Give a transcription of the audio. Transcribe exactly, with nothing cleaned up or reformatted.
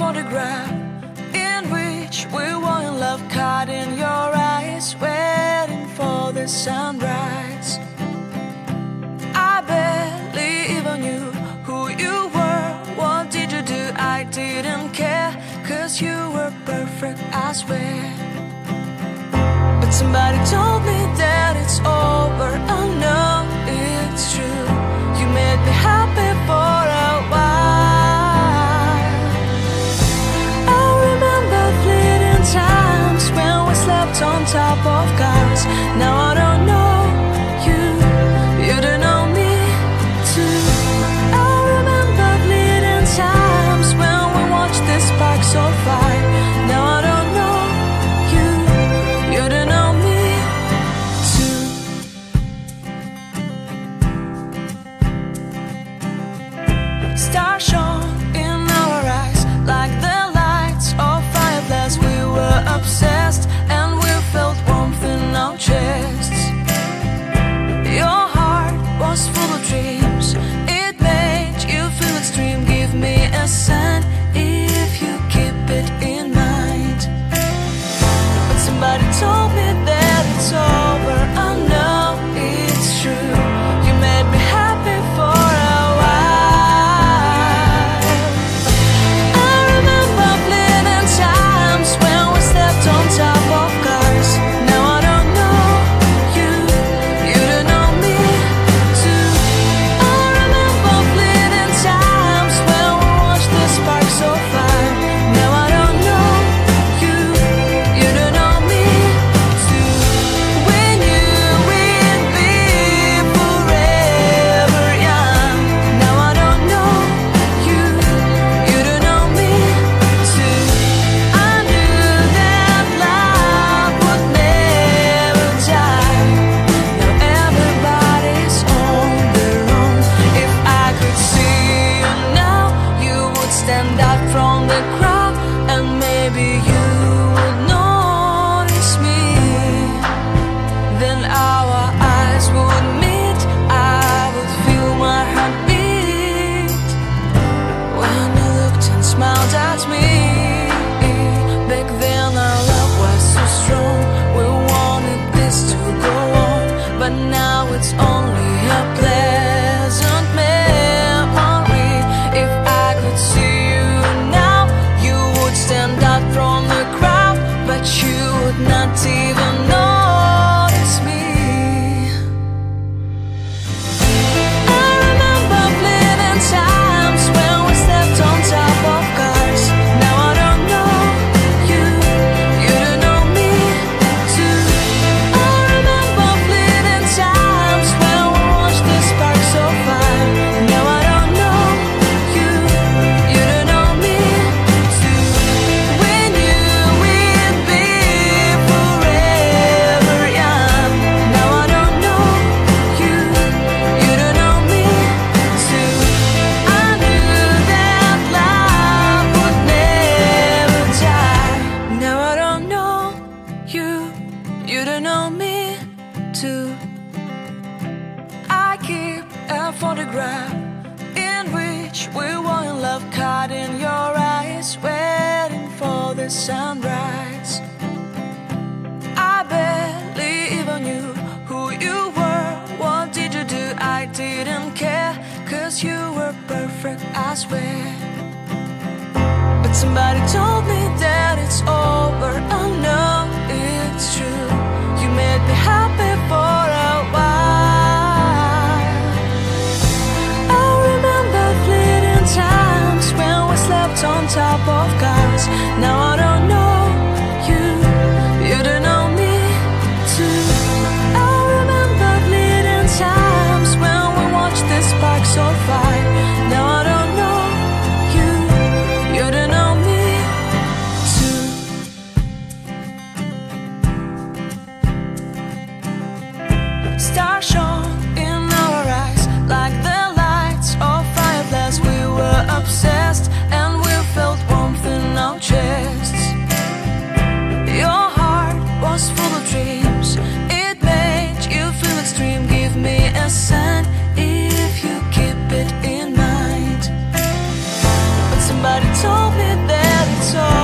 photograph in which we were in love, caught in your eyes, waiting for the sunrise. I barely even knew who you were. What did you do? I didn't care, 'cause you were perfect, I swear. But somebody told me that it's over. I know it's true. You made me happy for a while. On top of cars, now I don't know you, you don't know me too. I remember bleeding times when we watched the sparks of fire, now I don't know you, you don't know me too. Stars shone in our eyes like the lights of fireflies. We were obsessed. Told me that so